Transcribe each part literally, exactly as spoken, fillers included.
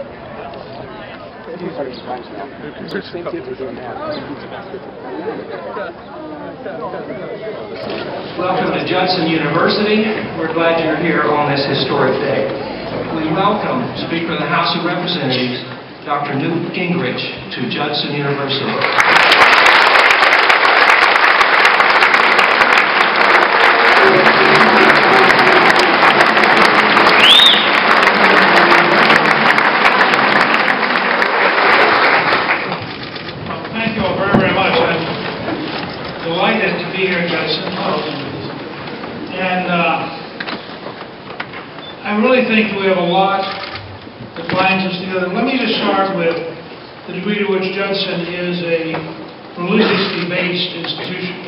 Welcome to Judson University. We're glad you're here on this historic day. We welcome Speaker of the House of Representatives, Doctor Newt Gingrich, to Judson University. We have a lot that binds us together. Let me just start with the degree to which Judson is a religiously based institution.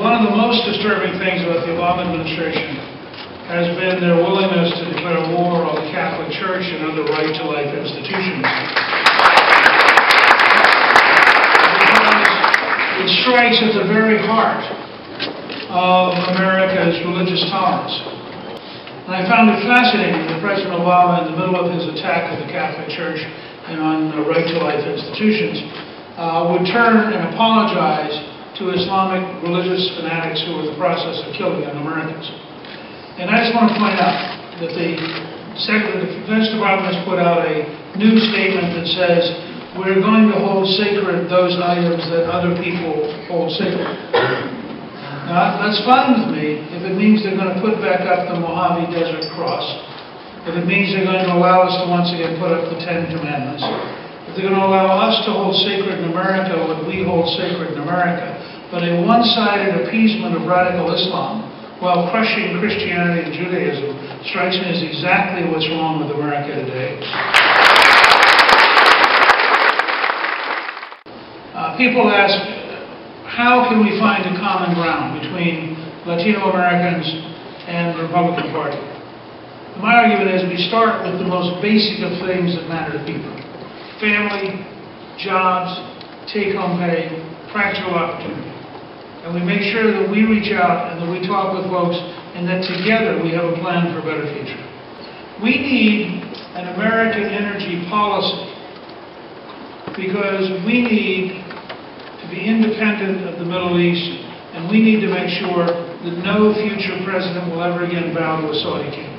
One of the most disturbing things about the Obama administration has been their willingness to declare war on the Catholic Church and other right-to-life institutions. It strikes at the very heart of America's religious tolerance. And I found it fascinating that President Obama, in the middle of his attack on the Catholic Church and on the right-to-life institutions, uh, would turn and apologize to Islamic religious fanatics who were in the process of killing young Americans. And I just want to point out that the Secretary of the Defense Department has put out a new statement that says, we're going to hold sacred those items that other people hold sacred. Now, that's fine with me if it means they're going to put back up the Mojave Desert Cross, if it means they're going to allow us to once again put up the Ten Commandments, if they're going to allow us to hold sacred in America what we hold sacred in America, but a one-sided appeasement of radical Islam while crushing Christianity and Judaism strikes me as exactly what's wrong with America today. Uh, people ask, how can we find a common ground between Latino Americans and the Republican Party? My argument is we start with the most basic of things that matter to people. Family, jobs, take-home pay, practical opportunity. And we make sure that we reach out and that we talk with folks and that together we have a plan for a better future. We need an American energy policy because we need be independent of the Middle East, and we need to make sure that no future president will ever again bow to a Saudi king.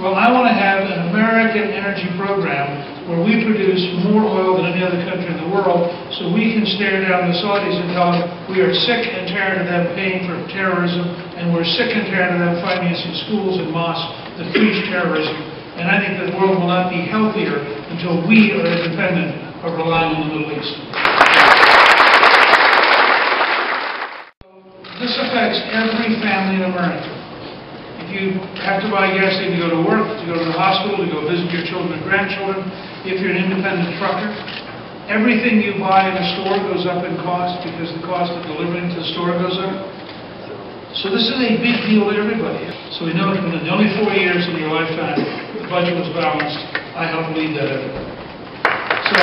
Well, I want to have an American energy program where we produce more oil than any other country in the world so we can stare down the Saudis and tell them we are sick and tired of them paying for terrorism, and we're sick and tired of them financing schools and mosques that preach terrorism. And I think the world will not be healthier until we are independent of relying on the Middle East. This affects every family in America. If you have to buy gas to go to work, to go to the hospital, to go visit your children and grandchildren, if you're an independent trucker, everything you buy in a store goes up in cost because the cost of delivering to the store goes up. So this is a big deal to everybody. So we know that in the only four years of your lifetime, the budget was balanced. I helped lead that effort. So.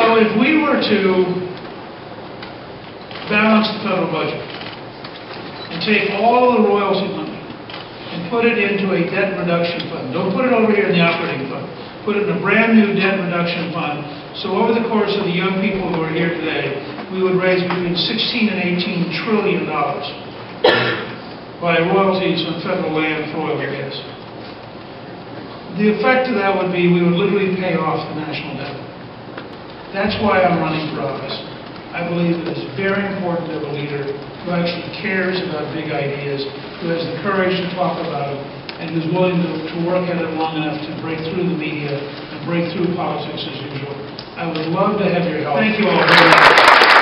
So if we were to balance the federal budget and take all the royalty money and put it into a debt reduction fund, don't put it over here in the operating fund, put it in a brand new debt reduction fund, so over the course of the young people who are here today, we would raise between sixteen and eighteen trillion dollars by royalties on federal land for oil and gas. The effect of that would be we would literally pay off the national debt. That's why I'm running for office. I believe it is very important to have a leader who actually cares about big ideas, who has the courage to talk about them, and who's willing to, to work at it long enough to break through the media and break through politics as usual. I would love to have your help. Thank you all very much.